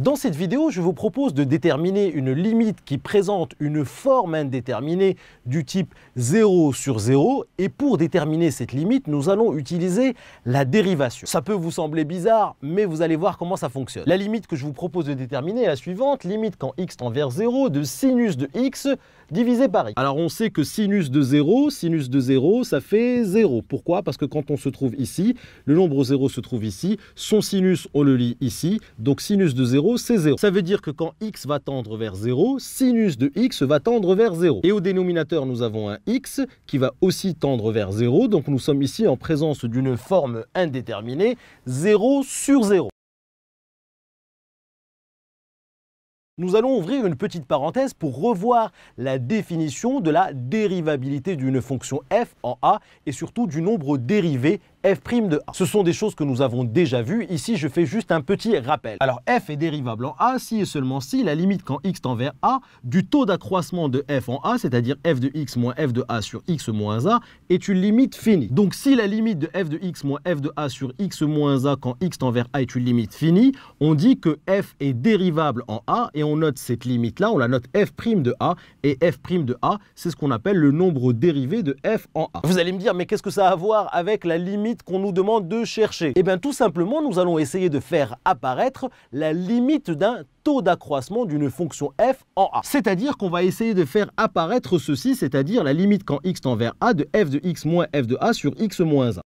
Dans cette vidéo, je vous propose de déterminer une limite qui présente une forme indéterminée du type 0 sur 0. Et pour déterminer cette limite, nous allons utiliser la dérivation. Ça peut vous sembler bizarre, mais vous allez voir comment ça fonctionne. La limite que je vous propose de déterminer est la suivante. Limite quand x tend vers 0 de sinus de x divisé par x. Alors on sait que sinus de 0, ça fait 0. Pourquoi? Parce que quand on se trouve ici, le nombre 0 se trouve ici. Son sinus, on le lit ici. Donc sinus de 0, c'est 0. Ça veut dire que quand x va tendre vers 0, sinus de x va tendre vers 0. Et au dénominateur, nous avons un x qui va aussi tendre vers 0. Donc nous sommes ici en présence d'une forme indéterminée, 0 sur 0. Nous allons ouvrir une petite parenthèse pour revoir la définition de la dérivabilité d'une fonction f en A et surtout du nombre dérivé f' de A. Ce sont des choses que nous avons déjà vues. Ici, je fais juste un petit rappel. Alors, f est dérivable en A si et seulement si la limite quand x tend vers A du taux d'accroissement de f en A, c'est-à-dire f de x moins f de A sur x moins A, est une limite finie. Donc, si la limite de f de x moins f de A sur x moins A quand x tend vers A est une limite finie, on dit que f est dérivable en A et on note cette limite-là, on la note f' de A, et f' de A, c'est ce qu'on appelle le nombre dérivé de f en A. Vous allez me dire, mais qu'est-ce que ça a à voir avec la limite qu'on nous demande de chercher? Eh bien, tout simplement, nous allons essayer de faire apparaître la limite d'un taux d'accroissement d'une fonction f en A. C'est-à-dire qu'on va essayer de faire apparaître ceci, c'est-à-dire la limite quand x tend vers A de f de x moins f de A sur x moins A.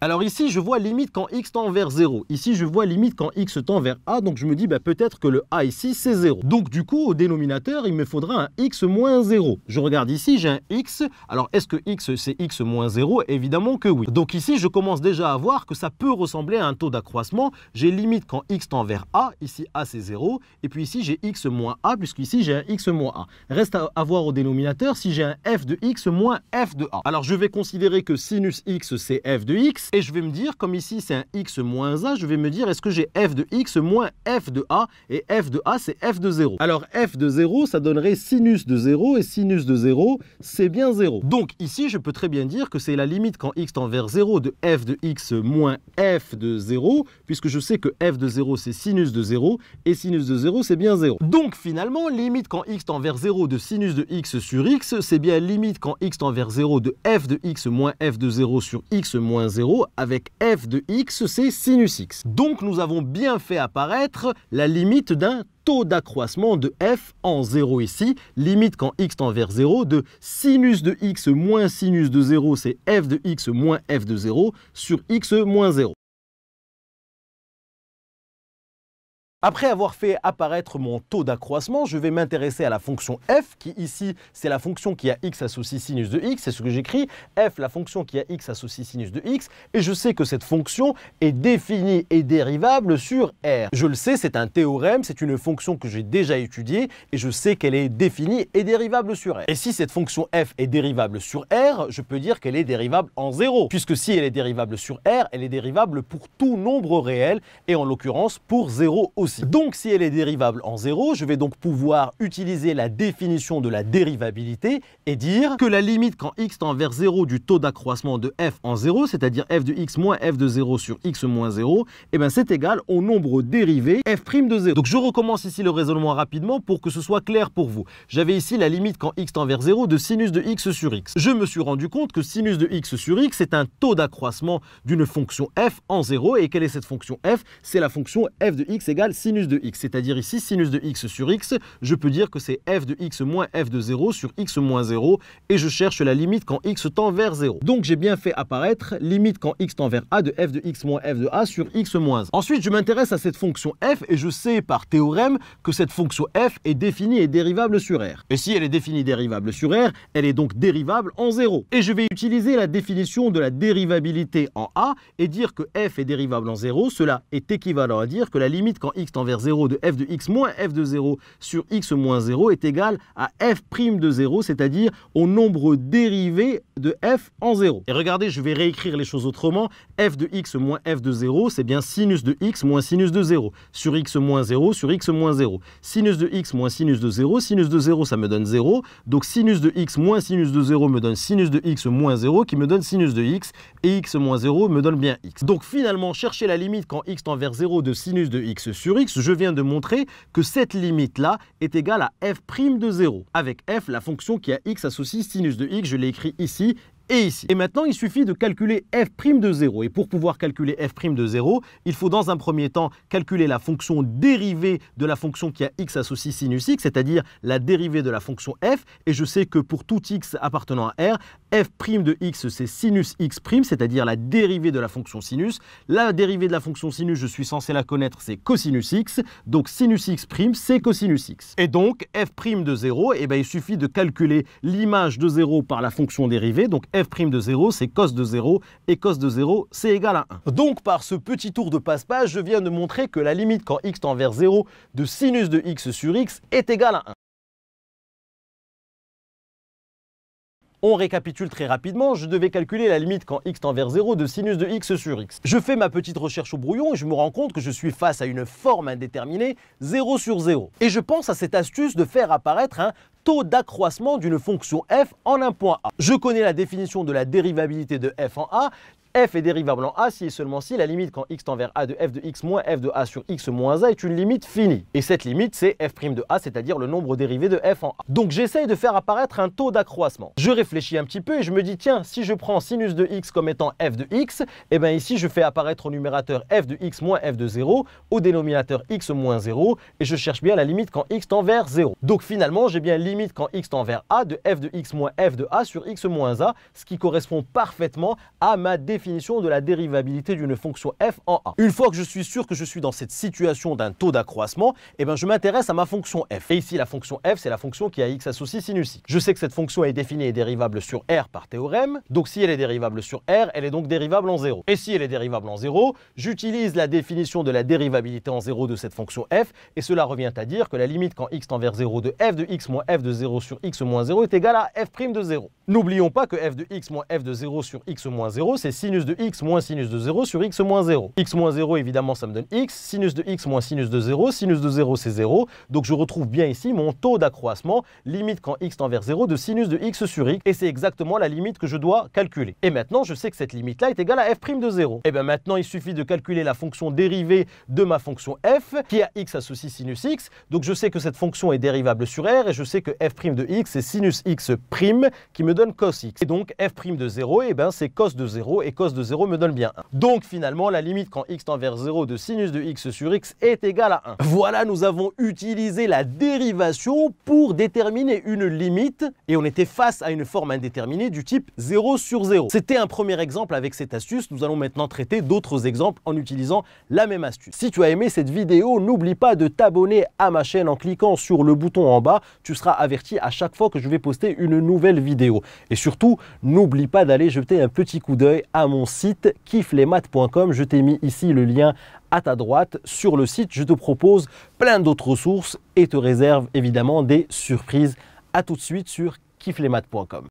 Alors ici, je vois limite quand x tend vers 0. Ici, je vois limite quand x tend vers A. Donc, je me dis, bah, peut-être que le A ici, c'est 0. Donc, du coup, au dénominateur, il me faudra un x moins 0. Je regarde ici, j'ai un x. Alors, est-ce que x, c'est x moins 0? Évidemment que oui. Donc ici, je commence déjà à voir que ça peut ressembler à un taux d'accroissement. J'ai limite quand x tend vers A. Ici, A, c'est 0. Et puis ici, j'ai x moins A, puisqu'ici, j'ai un x moins A. Reste à voir au dénominateur si j'ai un f de x moins f de A. Alors, je vais considérer que sinus x, c'est f de x. Et je vais me dire, comme ici c'est un x moins A, je vais me dire est-ce que j'ai f de x moins f de A, et f de A c'est f de 0. Alors f de 0, ça donnerait sinus de 0, et sinus de 0, c'est bien 0. Donc ici, je peux très bien dire que c'est la limite quand x tend vers 0 de f de x moins f de 0, puisque je sais que f de 0 c'est sinus de 0, et sinus de 0 c'est bien 0. Donc finalement, limite quand x tend vers 0 de sinus de x sur x, c'est bien limite quand x tend vers 0 de f de x moins f de 0 sur x moins 0, avec f de x, c'est sinus x. Donc, nous avons bien fait apparaître la limite d'un taux d'accroissement de f en 0 ici, limite quand x tend vers 0 de sinus de x moins sinus de 0, c'est f de x moins f de 0 sur x moins 0. Après avoir fait apparaître mon taux d'accroissement, je vais m'intéresser à la fonction f, qui ici, c'est la fonction qui a x associe sinus de x, c'est ce que j'écris, f, la fonction qui a x associe sinus de x, et je sais que cette fonction est définie et dérivable sur R. Je le sais, c'est un théorème, c'est une fonction que j'ai déjà étudiée, et je sais qu'elle est définie et dérivable sur R. Et si cette fonction f est dérivable sur R, je peux dire qu'elle est dérivable en 0, puisque si elle est dérivable sur R, elle est dérivable pour tout nombre réel, et en l'occurrence pour 0 aussi. Donc, si elle est dérivable en 0, je vais donc pouvoir utiliser la définition de la dérivabilité et dire que la limite quand x tend vers 0 du taux d'accroissement de f en 0, c'est-à-dire f de x moins f de 0 sur x moins 0, eh ben, c'est égal au nombre dérivé f' de 0. Donc, je recommence ici le raisonnement rapidement pour que ce soit clair pour vous. J'avais ici la limite quand x tend vers 0 de sinus de x sur x. Je me suis rendu compte que sinus de x sur x est un taux d'accroissement d'une fonction f en 0. Et quelle est cette fonction f? C'est la fonction f de x égale sinus de x, c'est-à-dire ici sinus de x sur x, je peux dire que c'est f de x moins f de 0 sur x moins 0, et je cherche la limite quand x tend vers 0. Donc j'ai bien fait apparaître limite quand x tend vers A de f de x moins f de A sur x moins 1. Ensuite, je m'intéresse à cette fonction f, et je sais par théorème que cette fonction f est définie et dérivable sur R. Et si elle est définie dérivable sur R, elle est donc dérivable en 0. Et je vais utiliser la définition de la dérivabilité en A, et dire que f est dérivable en 0, cela est équivalent à dire que la limite quand x x tend vers 0 de f de x moins f de 0 sur x moins 0 est égal à f' de 0, c'est-à-dire au nombre dérivé de f en 0. Et regardez, je vais réécrire les choses autrement. f de x moins f de 0, c'est bien sinus de x moins sinus de 0, sur x moins 0, sur x moins 0. Sinus de x moins sinus de 0, sinus de 0, ça me donne 0. Donc sinus de x moins sinus de 0 me donne sinus de x moins 0 qui me donne sinus de x, et x moins 0 me donne bien x. Donc finalement, chercher la limite quand x tend vers 0 de sinus de x sur x, je viens de montrer que cette limite-là est égale à f' de 0. Avec f, la fonction qui a x associe sinus de x, je l'ai écrit ici et ici. Et maintenant, il suffit de calculer f' de 0. Et pour pouvoir calculer f' de 0, il faut dans un premier temps calculer la fonction dérivée de la fonction qui a x associe sinus x, c'est-à-dire la dérivée de la fonction f. Et je sais que pour tout x appartenant à R, f' de x, c'est sinus x', c'est-à-dire la dérivée de la fonction sinus. La dérivée de la fonction sinus, je suis censé la connaître, c'est cosinus x. Donc sinus x', c'est cosinus x. Et donc, f' de 0, eh ben, il suffit de calculer l'image de 0 par la fonction dérivée. Donc f' de 0, c'est cos de 0, et cos de 0, c'est égal à 1. Donc, par ce petit tour de passe-passe, je viens de montrer que la limite quand x tend vers 0 de sinus de x sur x est égale à 1. On récapitule très rapidement, je devais calculer la limite quand x tend vers 0 de sinus de x sur x. Je fais ma petite recherche au brouillon et je me rends compte que je suis face à une forme indéterminée, 0 sur 0. Et je pense à cette astuce de faire apparaître un taux d'accroissement d'une fonction f en un point A. Je connais la définition de la dérivabilité de f en A. F est dérivable en A si et seulement si la limite quand x tend vers A de f de x moins f de A sur x moins A est une limite finie. Et cette limite, c'est f' de A, c'est-à-dire le nombre dérivé de f en A. Donc j'essaye de faire apparaître un taux d'accroissement. Je réfléchis un petit peu et je me dis, tiens, si je prends sinus de x comme étant f de x, et bien ici, je fais apparaître au numérateur f de x moins f de 0, au dénominateur x moins 0, et je cherche bien la limite quand x tend vers 0. Donc finalement, j'ai bien limite quand x tend vers A de f de x moins f de A sur x moins A, ce qui correspond parfaitement à ma définition de la dérivabilité d'une fonction f en A. Une fois que je suis sûr que je suis dans cette situation d'un taux d'accroissement, eh ben je m'intéresse à ma fonction f. Et ici, la fonction f, c'est la fonction qui a x associe sinus x. Je sais que cette fonction est définie et dérivable sur R par théorème. Donc si elle est dérivable sur R, elle est donc dérivable en 0. Et si elle est dérivable en 0, j'utilise la définition de la dérivabilité en 0 de cette fonction f. Et cela revient à dire que la limite quand x tend vers 0 de x moins f de 0 sur x moins 0 est égale à f' de 0. N'oublions pas que f de x moins f de 0 sur x moins 0, c'est sinus de x moins sinus de 0 sur x moins 0. x moins 0, évidemment, ça me donne x. Sinus de x moins sinus de 0. Sinus de 0, c'est 0. Donc, je retrouve bien ici mon taux d'accroissement, limite quand x tend vers 0 de sinus de x sur x. Et c'est exactement la limite que je dois calculer. Et maintenant, je sais que cette limite-là est égale à f' de 0. Et bien maintenant, il suffit de calculer la fonction dérivée de ma fonction f, qui a x associe sinus x. Donc, je sais que cette fonction est dérivable sur R, et je sais que f' de x, c'est sinus x' qui me donne cos x. Et donc, f' de 0, et ben c'est cos de 0, et cos de 0 me donne bien 1. Donc finalement, la limite quand x tend vers 0 de sinus de x sur x est égale à 1. Voilà, nous avons utilisé la dérivation pour déterminer une limite et on était face à une forme indéterminée du type 0 sur 0. C'était un premier exemple avec cette astuce. Nous allons maintenant traiter d'autres exemples en utilisant la même astuce. Si tu as aimé cette vidéo, n'oublie pas de t'abonner à ma chaîne en cliquant sur le bouton en bas. Tu seras averti à chaque fois que je vais poster une nouvelle vidéo. Et surtout, n'oublie pas d'aller jeter un petit coup d'œil à mon site kiffelesmaths.com. Je t'ai mis ici le lien à ta droite. Sur le site, je te propose plein d'autres ressources et te réserve évidemment des surprises. À tout de suite sur kiffelesmaths.com.